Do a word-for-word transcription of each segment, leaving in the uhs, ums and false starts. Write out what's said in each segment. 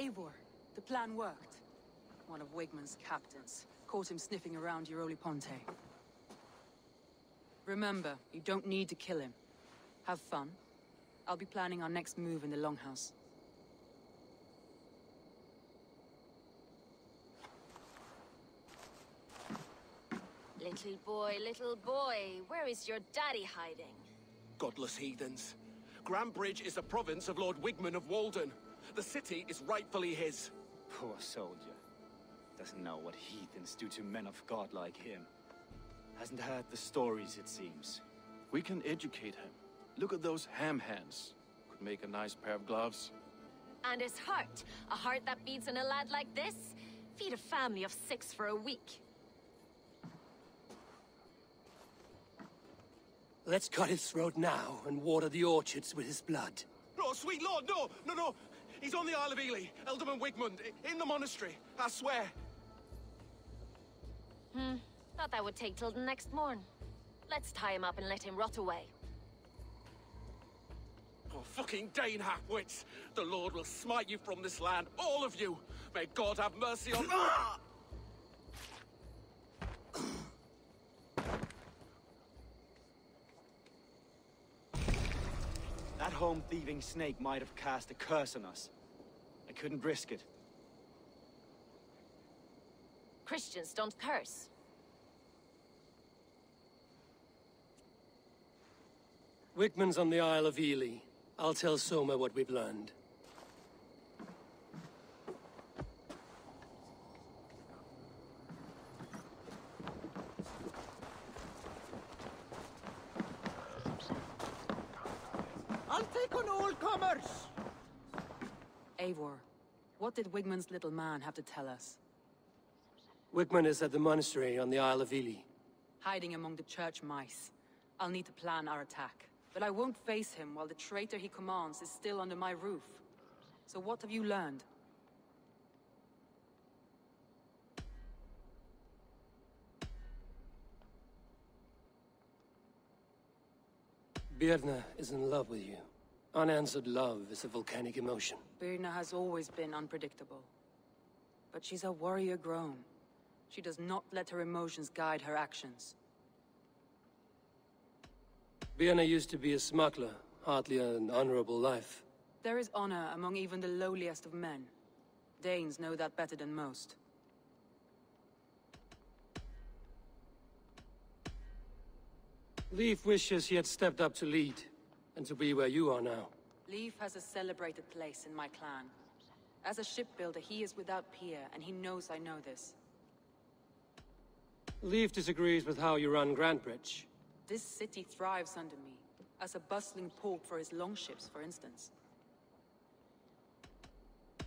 Eivor. The plan worked. One of Wigman's captains. Caught him sniffing around Yeroliponte. Remember, you don't need to kill him. Have fun. I'll be planning our next move in the Longhouse. Little boy, little boy, where is your daddy hiding? Godless heathens. Grantebridge is a province of Lord Wigman of Walden. The city is rightfully his. Poor soldier. Doesn't know what heathens do to men of God like him. Hasn't heard the stories, it seems. We can educate him. Look at those ham hands. Could make a nice pair of gloves. And his heart. A heart that beats in a lad like this. Feed a family of six for a week. Let's cut his throat now and water the orchards with his blood. No, sweet lord, no! No, no! He's on the Isle of Ely, Elderman Wigmund, in the monastery, I swear. Hmm, thought that would take till the next morn. Let's tie him up and let him rot away. Oh, fucking Dane halfwits! The Lord will smite you from this land, all of you! May God have mercy on... That home-thieving snake might have cast a curse on us. I couldn't risk it. Christians don't curse. Wigman's on the Isle of Ely. I'll tell Soma what we've learned. Eivor, what did Wigman's little man have to tell us? Wigman is at the monastery on the Isle of Ely. Hiding among the church mice. I'll need to plan our attack. But I won't face him while the traitor he commands is still under my roof. So what have you learned? Birna is in love with you. Unanswered love is a volcanic emotion. Birna has always been unpredictable. But she's a warrior grown. She does not let her emotions guide her actions. Birna used to be a smuggler, hardly an honorable life. There is honor among even the lowliest of men. Danes know that better than most. Leif wishes he had stepped up to lead. And to be where you are now. Leif has a celebrated place in my clan. As a shipbuilder, he is without peer, and he knows I know this. Leif disagrees with how you run Grantebridge. This city thrives under me, as a bustling port for his longships, for instance.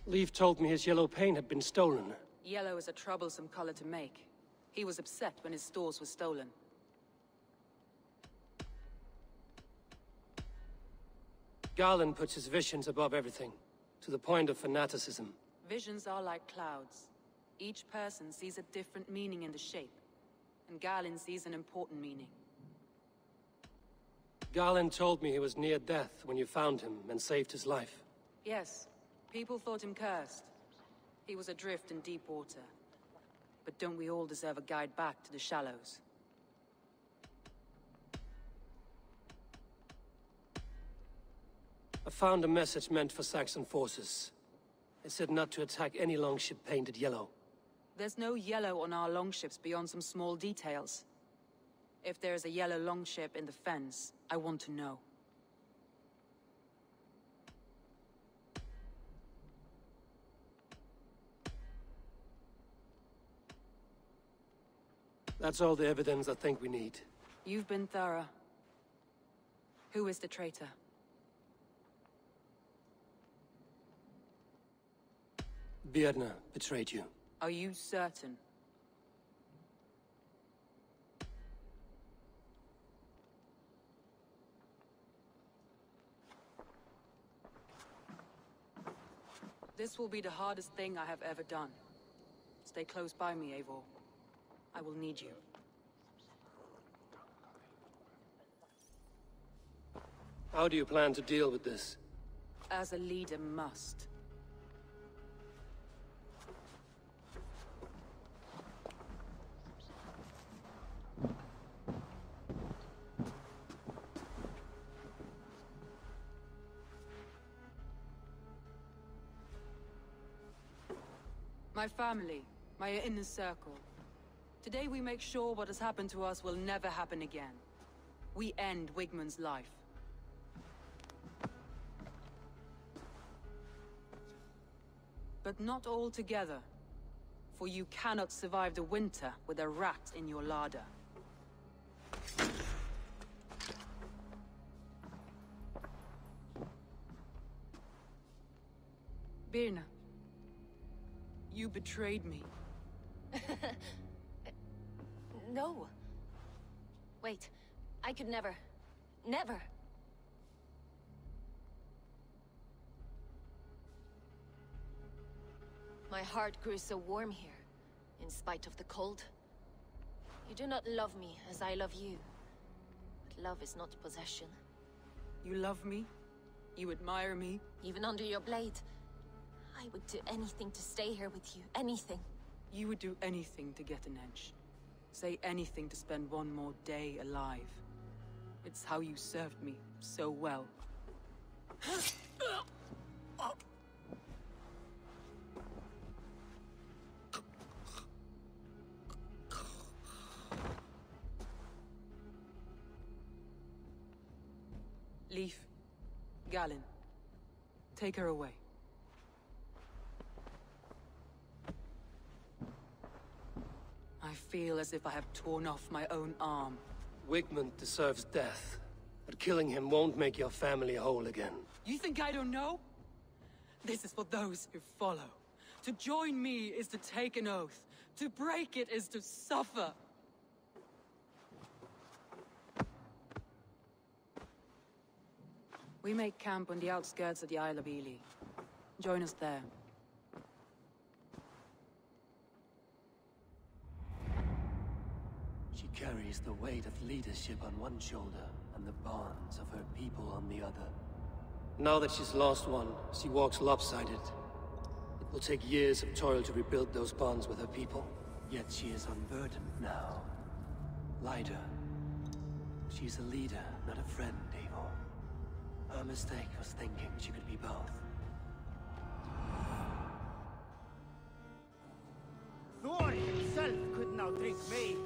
Leif told me his yellow paint had been stolen. Yellow is a troublesome color to make. He was upset when his stores were stolen. Galen puts his visions above everything, to the point of fanaticism. Visions are like clouds. Each person sees a different meaning in the shape, and Galen sees an important meaning. Galen told me he was near death when you found him and saved his life. Yes, people thought him cursed. He was adrift in deep water. But don't we all deserve a guide back to the shallows? I found a message meant for Saxon forces. It said not to attack any longship painted yellow. There's no yellow on our longships beyond some small details. If there is a yellow longship in the Fens, I want to know. That's all the evidence I think we need. You've been thorough. Who is the traitor? Birna betrayed you. Are you certain? This will be the hardest thing I have ever done. Stay close by me, Eivor. I will need you. How do you plan to deal with this? As a leader must. my family, my inner circle. Today we make sure what has happened to us will never happen again. We end Wigman's life. But not all together. For you cannot survive the winter with a rat in your larder. Birna, you betrayed me. No. Wait, I could never, never. My heart grew so warm here, in spite of the cold. You do not love me as I love you. But love is not possession. You love me? You admire me? Even under your blade. I would do anything to stay here with you. Anything. You would do anything to get an inch. Say anything to spend one more day alive. It's how you served me so well. Leif, Galen, take her away. I feel as if I have torn off my own arm. Wigmund deserves death, but killing him won't make your family whole again. You think I don't know? This is for those who follow. To join me is to take an oath. To break it is to suffer. We make camp on the outskirts of the Isle of Ely. Join us there. Carries the weight of leadership on one shoulder, and the bonds of her people on the other. Now that she's lost one, she walks lopsided. It will take years of toil to rebuild those bonds with her people. Yet she is unburdened now. Lighter. She's a leader, not a friend, Eivor. Her mistake was thinking she could be both. Thor himself could now take me.